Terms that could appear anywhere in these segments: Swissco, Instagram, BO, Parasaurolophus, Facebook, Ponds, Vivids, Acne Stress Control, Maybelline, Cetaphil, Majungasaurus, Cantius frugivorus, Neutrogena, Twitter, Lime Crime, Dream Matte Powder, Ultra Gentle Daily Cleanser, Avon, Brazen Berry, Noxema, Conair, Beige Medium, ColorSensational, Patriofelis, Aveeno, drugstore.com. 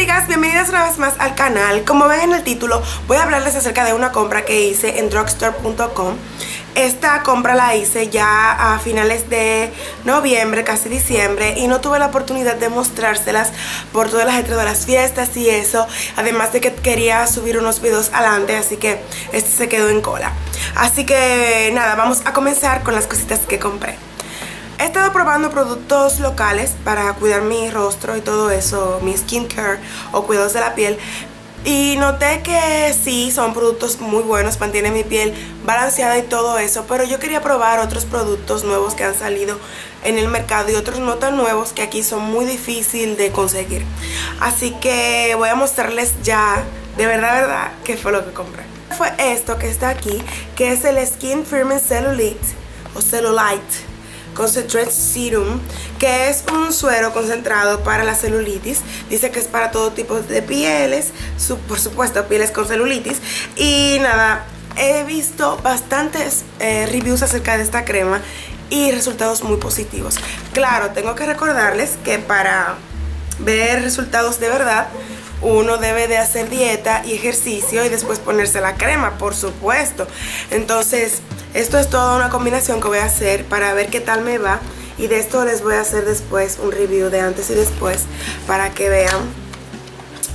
amigas, bienvenidas una vez más al canal. Como ven en el título, voy a hablarles acerca de una compra que hice en drugstore.com. Esta compra la hice ya a finales de noviembre, casi diciembre, y no tuve la oportunidad de mostrárselas por todo el ajetreo de las fiestas y eso, además de que quería subir unos videos adelante, así que este se quedó en cola. Así que nada, vamos a comenzar con las cositas que compré. He estado probando productos locales para cuidar mi rostro y todo eso, mi skincare o cuidados de la piel. Y noté que sí, son productos muy buenos, mantienen mi piel balanceada y todo eso. Pero yo quería probar otros productos nuevos que han salido en el mercado y otros no tan nuevos que aquí son muy difícil de conseguir. Así que voy a mostrarles ya, de verdad, qué fue lo que compré. Fue esto que está aquí, que es el Skin Firming Cellulite o Cellulite Concentrate Serum, que es un suero concentrado para la celulitis. Dice que es para todo tipo de pieles, por supuesto pieles con celulitis. Y nada, he visto bastantes reviews acerca de esta crema y resultados muy positivos. Claro, tengo que recordarles que para ver resultados de verdad uno debe de hacer dieta y ejercicio y después ponerse la crema, por supuesto. Entonces esto es toda una combinación que voy a hacer para ver qué tal me va. Y de esto les voy a hacer después un review de antes y después para que vean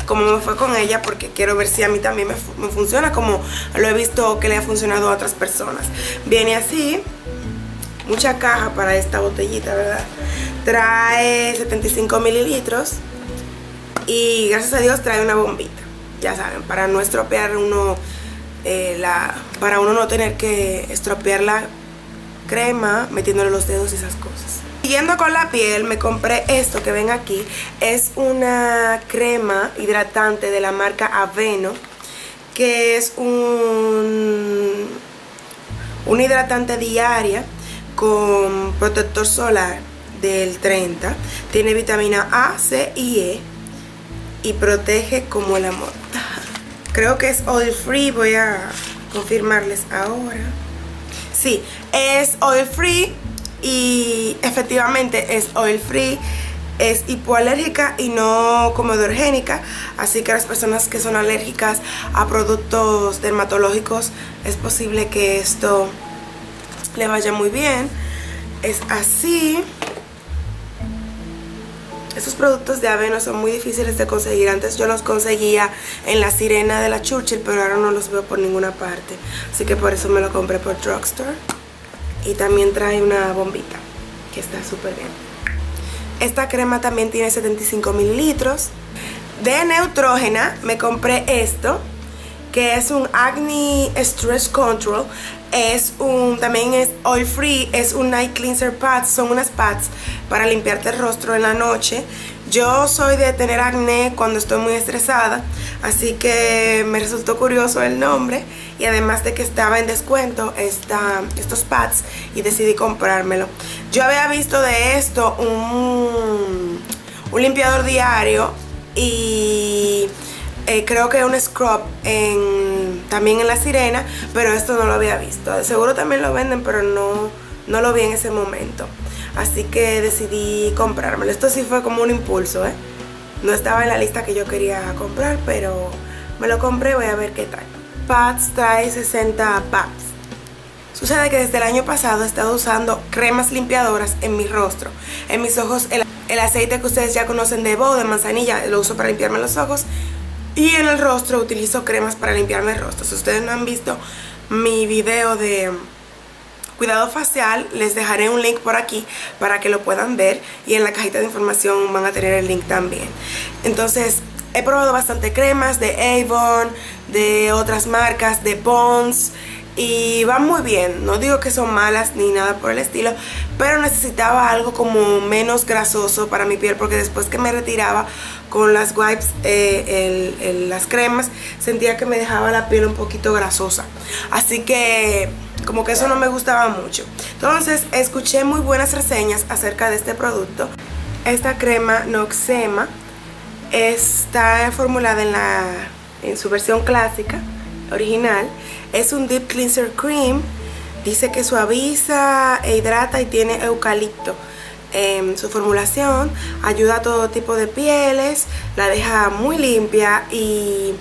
cómo me fue con ella, porque quiero ver si a mí también me funciona como lo he visto que le ha funcionado a otras personas. Viene así, mucha caja para esta botellita, ¿verdad? Trae 75 mililitros y gracias a Dios trae una bombita, ya saben, para no estropear uno... para uno no tener que estropear la crema metiéndole los dedos y esas cosas. Siguiendo con la piel, me compré esto que ven aquí. Es una crema hidratante de la marca Aveeno, que es un hidratante diaria con protector solar del 30. Tiene vitamina A, C y E y protege como el amor. Creo que es oil free, voy a confirmarles ahora. Sí, es oil free y efectivamente es oil free, es hipoalérgica y no comedogénica. Así que las personas que son alérgicas a productos dermatológicos es posible que esto le vaya muy bien. Es así. Estos productos de Aveeno son muy difíciles de conseguir. Antes yo los conseguía en la Sirena de la Churchill, pero ahora no los veo por ninguna parte. Así que por eso me lo compré por Drugstore. Y también trae una bombita, que está súper bien. Esta crema también tiene 75 mililitros. De Neutrogena me compré esto, que es un Acne Stress Control. También es oil free, es un night cleanser pads, son unas pads para limpiarte el rostro en la noche. Yo soy de tener acné cuando estoy muy estresada, así que me resultó curioso el nombre y además de que estaba en descuento estos pads y decidí comprármelo. Yo había visto de esto un limpiador diario y creo que un scrub también en la Sirena, pero esto no lo había visto. Seguro también lo venden, pero no lo vi en ese momento. Así que decidí comprármelo. Esto sí fue como un impulso, ¿eh? No estaba en la lista que yo quería comprar, pero me lo compré, voy a ver qué tal. Pads trae 60 pads. Sucede que desde el año pasado he estado usando cremas limpiadoras en mi rostro, en mis ojos. El aceite que ustedes ya conocen de BO, de manzanilla, lo uso para limpiarme los ojos. Y en el rostro utilizo cremas para limpiarme el rostro. Si ustedes no han visto mi video de cuidado facial, les dejaré un link por aquí para que lo puedan ver. Y en la cajita de información van a tener el link también. Entonces, he probado bastante cremas de Avon, de otras marcas, de Ponds. Y van muy bien, no digo que son malas ni nada por el estilo, pero necesitaba algo como menos grasoso para mi piel, porque después que me retiraba con las wipes, las cremas, sentía que me dejaba la piel un poquito grasosa. Así que como que eso no me gustaba mucho. Entonces escuché muy buenas reseñas acerca de este producto. Esta crema Noxema está formulada en su versión clásica original. Es un deep cleanser cream, dice que suaviza e hidrata y tiene eucalipto. Su formulación ayuda a todo tipo de pieles, la deja muy limpia y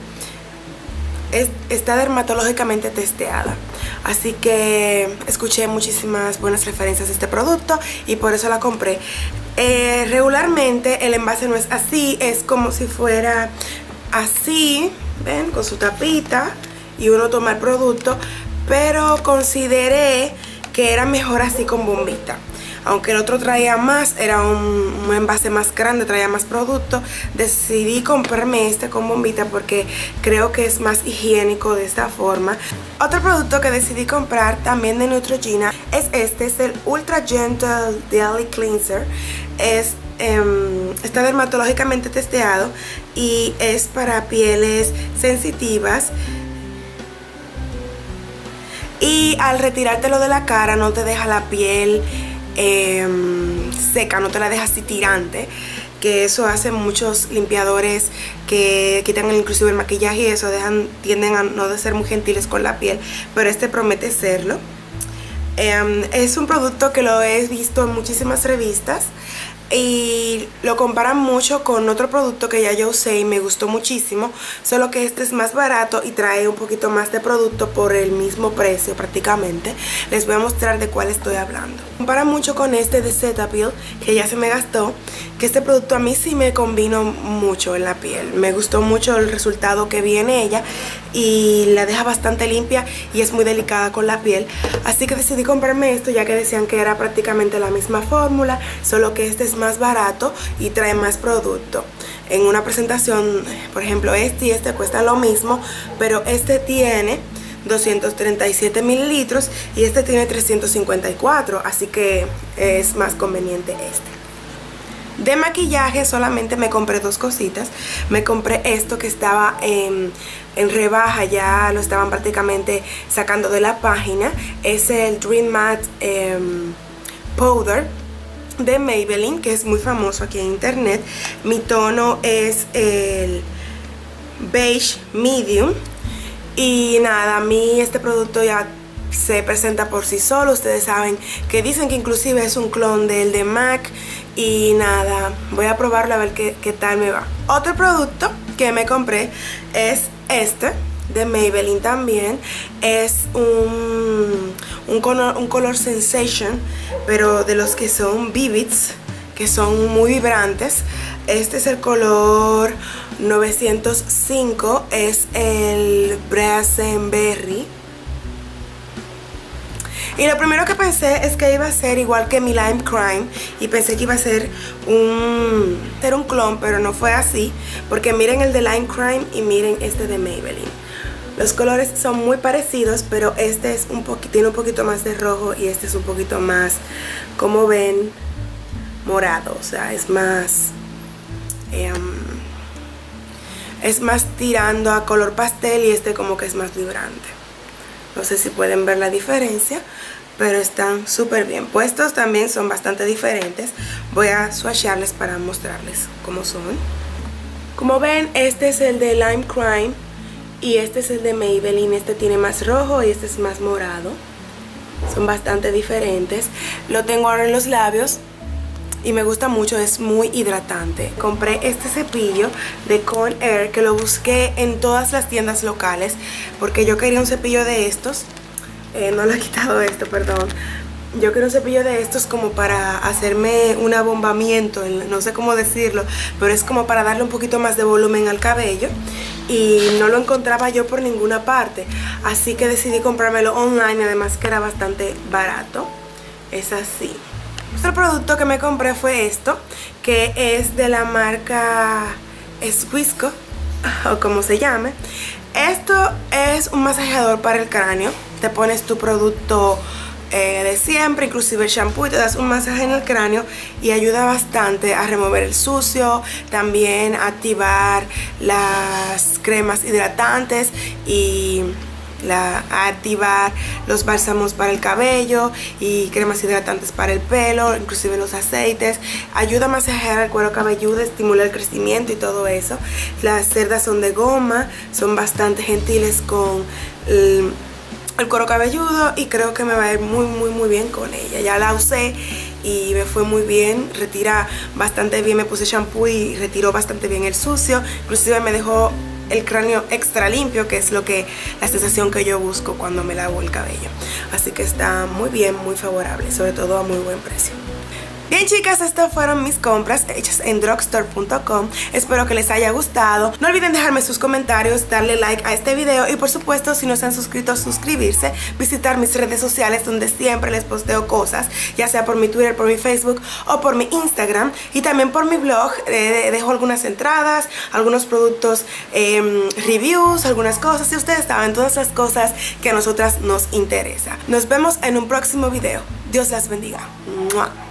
está dermatológicamente testeada. Así que escuché muchísimas buenas referencias de este producto y por eso la compré. Regularmente el envase no es así, es como si fuera así, ven, con su tapita y uno toma el producto, pero consideré que era mejor así con bombita. Aunque el otro traía más, era un envase más grande, traía más producto, decidí comprarme este con bombita porque creo que es más higiénico de esta forma. Otro producto que decidí comprar también de Neutrogena es este, es el Ultra Gentle Daily Cleanser. Está dermatológicamente testeado y es para pieles sensitivas. Y al retirártelo de la cara no te deja la piel seca, no te la deja así tirante, que eso hacen muchos limpiadores que quitan inclusive el maquillaje y eso, tienden a no de ser muy gentiles con la piel, pero este promete serlo. Es un producto que lo he visto en muchísimas revistas y lo comparan mucho con otro producto que ya yo usé y me gustó muchísimo, solo que este es más barato y trae un poquito más de producto por el mismo precio prácticamente. Les voy a mostrar de cuál estoy hablando. Compara mucho con este de Cetaphil, que ya se me gastó, que este producto a mí sí me combinó mucho en la piel. Me gustó mucho el resultado que vi en ella y la deja bastante limpia y es muy delicada con la piel, así que decidí comprarme esto ya que decían que era prácticamente la misma fórmula, solo que este es más barato y trae más producto. En una presentación, por ejemplo, este y este cuestan lo mismo, pero este tiene 237 mililitros y este tiene 354, así que es más conveniente este. De maquillaje solamente me compré dos cositas. Me compré esto que estaba en rebaja, ya lo estaban prácticamente sacando de la página. Es el Dream Matte Powder de Maybelline, que es muy famoso aquí en internet. Mi tono es el Beige Medium. Y nada, a mí este producto ya se presenta por sí solo. Ustedes saben que dicen que inclusive es un clon del de MAC. Y nada, voy a probarlo a ver qué tal me va. Otro producto que me compré es este de Maybelline también. Es un ColorSensation, pero de los que son Vivids, que son muy vibrantes. Este es el color 905, es el Brazen Berry. Y lo primero que pensé es que iba a ser igual que mi Lime Crime y pensé que iba a ser un clon, pero no fue así, porque miren el de Lime Crime y miren este de Maybelline. Los colores son muy parecidos, pero este es tiene un poquito más de rojo y este es un poquito más, como ven, morado, o sea, es más tirando a color pastel y este como que es más vibrante. No sé si pueden ver la diferencia, pero están súper bien puestos. También son bastante diferentes. Voy a swatcharles para mostrarles cómo son. Como ven, este es el de Lime Crime y este es el de Maybelline. Este tiene más rojo y este es más morado. Son bastante diferentes. Lo tengo ahora en los labios y me gusta mucho, es muy hidratante. Compré este cepillo de Conair, que lo busqué en todas las tiendas locales porque yo quería un cepillo de estos. No lo he quitado esto, perdón. Yo quería un cepillo de estos como para hacerme un abombamiento, no sé cómo decirlo, pero es como para darle un poquito más de volumen al cabello. Y no lo encontraba yo por ninguna parte, así que decidí comprármelo online, además que era bastante barato. Es así. Otro producto que me compré fue esto, que es de la marca Swissco, o como se llame. Esto es un masajeador para el cráneo. Te pones tu producto de siempre, inclusive el shampoo, y te das un masaje en el cráneo y ayuda bastante a remover el sucio, también a activar las cremas hidratantes y a activar los bálsamos para el cabello y cremas hidratantes para el pelo, inclusive los aceites. Ayuda a masajear el cuero cabelludo, estimula el crecimiento y todo eso. Las cerdas son de goma, son bastante gentiles con el cuero cabelludo y creo que me va a ir muy muy muy bien con ella. Ya la usé y me fue muy bien, retira bastante bien, me puse shampoo y retiró bastante bien el sucio, inclusive me dejó el cráneo extra limpio, que es lo que la sensación que yo busco cuando me lavo el cabello. Así que está muy bien, muy favorable, sobre todo a muy buen precio. Bien, chicas, estas fueron mis compras hechas en drugstore.com. Espero que les haya gustado. No olviden dejarme sus comentarios, darle like a este video y por supuesto, si no se han suscrito, suscribirse, visitar mis redes sociales donde siempre les posteo cosas, ya sea por mi Twitter, por mi Facebook o por mi Instagram, y también por mi blog. Dejo algunas entradas, algunos productos, reviews, algunas cosas, y ustedes saben todas las cosas que a nosotras nos interesa. Nos vemos en un próximo video. Dios las bendiga. ¡Mua!